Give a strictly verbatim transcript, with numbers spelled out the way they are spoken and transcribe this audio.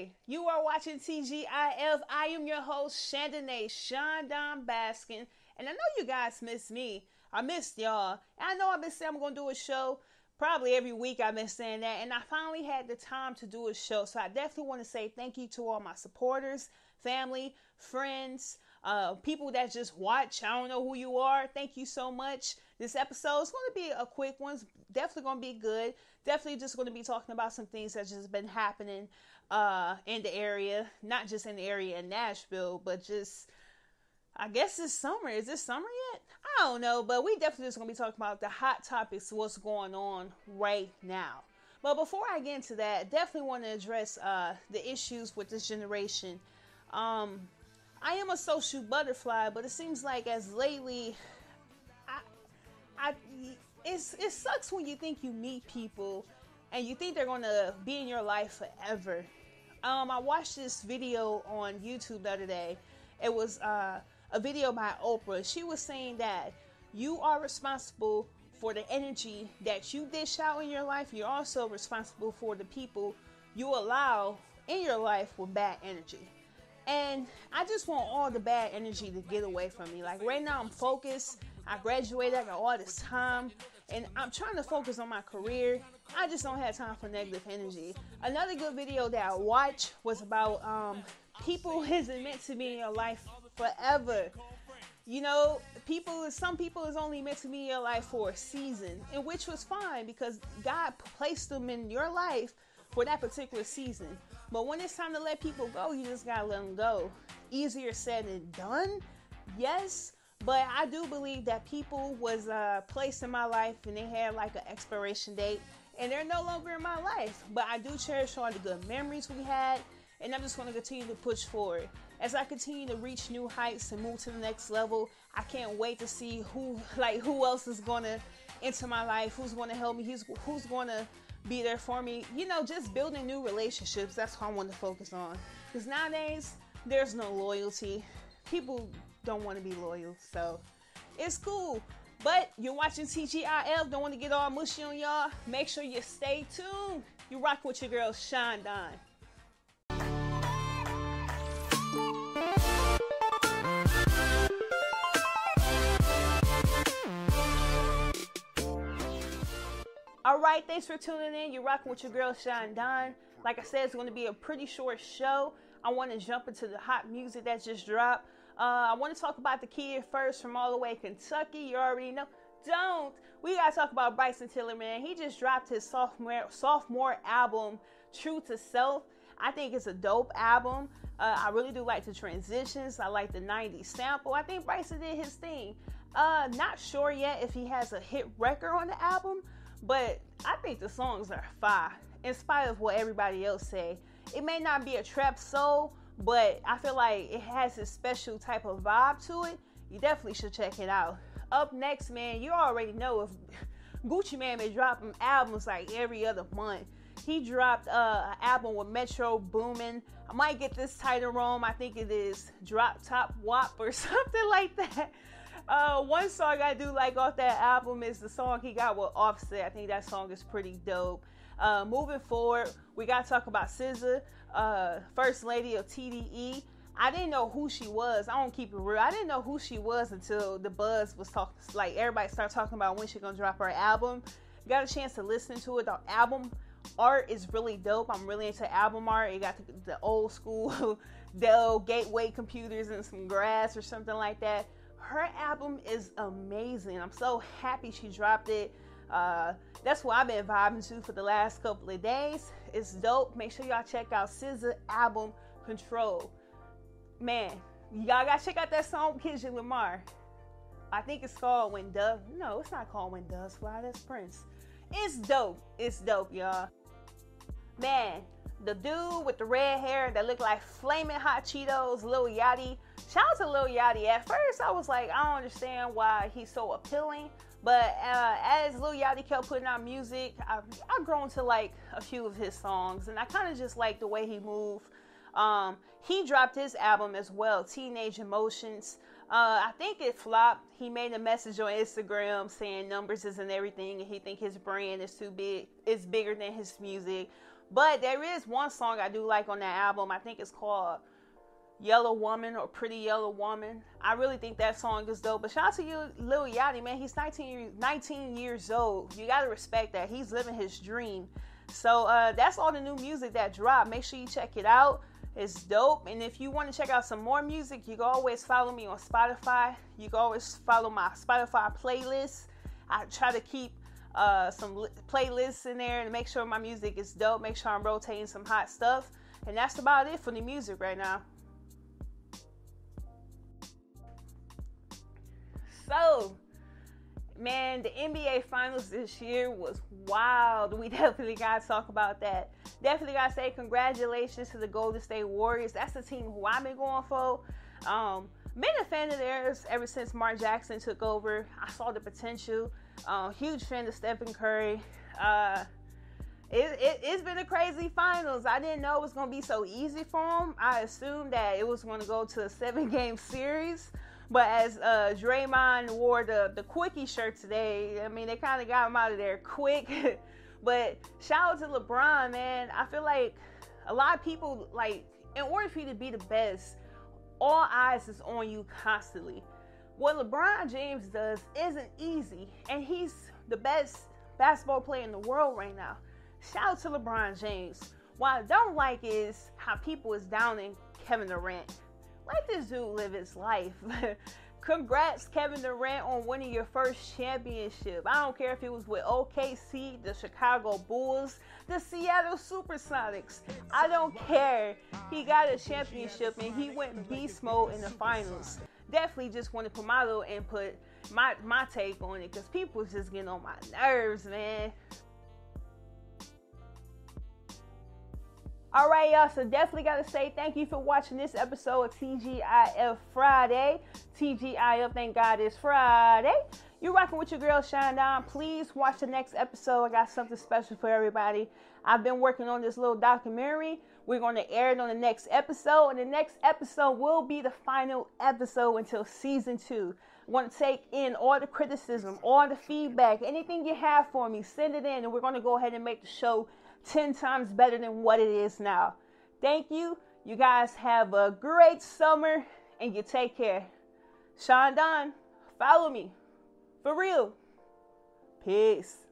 day. You are watching T G I F. I am your host, Chandonae Shandon Baskin. And I know you guys miss me. I missed y'all. And I know I've been saying I'm going to do a show probably every week. I've been saying that. And I finally had the time to do a show. So I definitely want to say thank you to all my supporters, family, friends, uh, people that just watch. I don't know who you are. Thank you so much. This episode is going to be a quick one. It's definitely going to be good. Definitely just going to be talking about some things that's just been happening uh, in the area. Not just in the area in Nashville, but just, I guess it's summer. Is this summer yet? I don't know, but we definitely just going to be talking about the hot topics, what's going on right now. But before I get into that, definitely want to address uh, the issues with this generation. Um, I am a social butterfly, but it seems like as lately... I, it's, it sucks when you think you meet people and you think they're going to be in your life forever. Um, I watched this video on YouTube the other day. It was uh, a video by Oprah. She was saying that you are responsible for the energy that you dish out in your life. You're also responsible for the people you allow in your life with bad energy. And I just want all the bad energy to get away from me. Like right now I'm focused. I graduated, I got all this time, and I'm trying to focus on my career. I just don't have time for negative energy. Another good video that I watched was about um, people isn't meant to be in your life forever. You know, people, some people is only meant to be in your life for a season, and which was fine because God placed them in your life for that particular season. But when it's time to let people go, you just gotta let them go. Easier said than done, yes. But I do believe that people was uh, placed in my life and they had like an expiration date and they're no longer in my life. But I do cherish all the good memories we had, and I'm just going to continue to push forward. As I continue to reach new heights and move to the next level, I can't wait to see who like who else is going to enter my life, who's going to help me, who's, who's going to be there for me. You know, just building new relationships, that's what I want to focus on. Because nowadays, there's no loyalty. People don't want to be loyal, so it's cool. But you're watching T G I F. Don't want to get all mushy on y'all. Make sure you stay tuned. You rock with your girl Chon'don. All right, thanks for tuning in. You're rocking with your girl Chon'don. Like I said, it's going to be a pretty short show. I want to jump into the hot music that just dropped. Uh, I want to talk about the kid first from all the way Kentucky. You already know. Don't. We got to talk about Bryson Tiller, man. He just dropped his sophomore, sophomore album, True to Self. I think it's a dope album. Uh, I really do like the transitions. I like the nineties sample. I think Bryson did his thing. Uh, not sure yet if he has a hit record on the album, but I think the songs are fire, in spite of what everybody else say. It may not be a trap soul, but I feel like it has a special type of vibe to it. You definitely should check it out. Up next, man, you already know if Gucci Mane been dropping albums like every other month. He dropped uh, an album with Metro Boomin. I might get this title wrong. I think it is Drop Top Wop or something like that. Uh, one song I do like off that album is the song he got with Offset. I think that song is pretty dope. Uh, moving forward, we got to talk about S Z A, uh, First Lady of T D E. I didn't know who she was. I don't keep it real. I didn't know who she was until the buzz was talking. Like, everybody started talking about when she's going to drop her album. Got a chance to listen to it. The album art is really dope. I'm really into album art. It got the, the old school Dell Gateway computers and some grass or something like that. Her album is amazing. I'm so happy she dropped it. Uh, that's what I've been vibing to for the last couple of days. It's dope. Make sure y'all check out S Z A album Control. Man, y'all gotta check out that song Kendrick Lamar. I think it's called When Doves. No, it's not called When Doves Fly. That's Prince. It's dope. It's dope, y'all. Man, the dude with the red hair that looked like flaming hot Cheetos, Lil Yachty. Shout out to Lil Yachty. At first, I was like, I don't understand why he's so appealing. But uh, as Lil Yachty kept putting out music, I've, I've grown to like a few of his songs. And I kind of just like the way he moved. Um, he dropped his album as well, Teenage Emotions. Uh, I think it flopped. He made a message on Instagram saying numbers isn't everything. And he think his brand is too big. It's bigger than his music. But there is one song I do like on that album. I think it's called Yellow Woman or Pretty Yellow Woman. I really think that song is dope. But shout out to you, Lil Yachty, man. He's nineteen, nineteen years old. You got to respect that. He's living his dream. So uh, that's all the new music that dropped. Make sure you check it out. It's dope. And if you want to check out some more music, you can always follow me on Spotify. You can always follow my Spotify playlist. I try to keep uh, some li- playlists in there and make sure my music is dope. Make sure I'm rotating some hot stuff. And that's about it for the music right now. So, man, the N B A Finals this year was wild. We definitely got to talk about that. Definitely got to say congratulations to the Golden State Warriors. That's the team who I've been going for. Um, been a fan of theirs ever since Mark Jackson took over. I saw the potential. Uh, huge fan of Stephen Curry. Uh, it, it, it's been a crazy finals. I didn't know it was going to be so easy for them. I assumed that it was going to go to a seven-game series. But as uh, Draymond wore the, the quickie shirt today, I mean, they kind of got him out of there quick. But shout out to LeBron, man. I feel like a lot of people, like, in order for you to be the best, all eyes is on you constantly. What LeBron James does isn't easy. And he's the best basketball player in the world right now. Shout out to LeBron James. What I don't like is how people is downing Kevin Durant. Let this dude live his life. Congrats, Kevin Durant, on winning your first championship. I don't care if it was with O K C, the Chicago Bulls, the Seattle SuperSonics. I don't care. He got a championship, and he went beast mode in the finals. Definitely just want to put my little input, my, my take on it, because people just getting on my nerves, man. All right, y'all, so definitely got to say thank you for watching this episode of T G I F Friday. T G I F, thank God it's Friday. You're rocking with your girl, Chon'don. Please watch the next episode. I got something special for everybody. I've been working on this little documentary. We're going to air it on the next episode, and the next episode will be the final episode until season two. I'm going to take in all the criticism, all the feedback, anything you have for me, send it in, and we're going to go ahead and make the show ten times better than what it is now. Thank you. You guys have a great summer and you take care. Chon'don, follow me. For real. Peace.